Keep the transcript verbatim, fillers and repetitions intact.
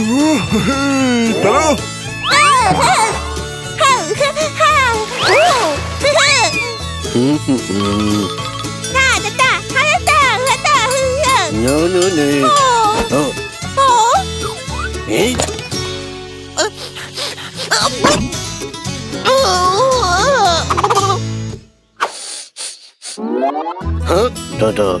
따라와. 아, 됐다. 알았다. 왔다. 노노노. 어. 어? 에이. 어? 도도.